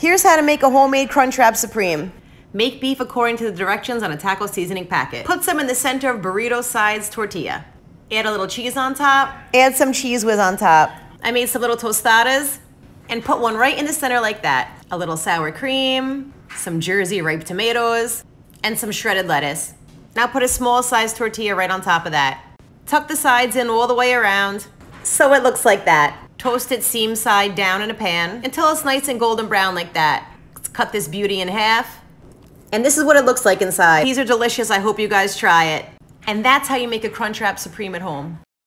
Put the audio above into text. Here's how to make a homemade Crunchwrap Supreme. Make beef according to the directions on a taco seasoning packet. Put some in the center of burrito-sized tortilla. Add a little cheese on top. Add some Cheez Whiz on top. I made some little tostadas and put one right in the center like that. A little sour cream, some Jersey ripe tomatoes, and some shredded lettuce. Now put a small sized tortilla right on top of that. Tuck the sides in all the way around so it looks like that. Toast it seam side down in a pan until it's nice and golden brown like that. Let's cut this beauty in half. And this is what it looks like inside. These are delicious. I hope you guys try it. And that's how you make a Crunchwrap Supreme at home.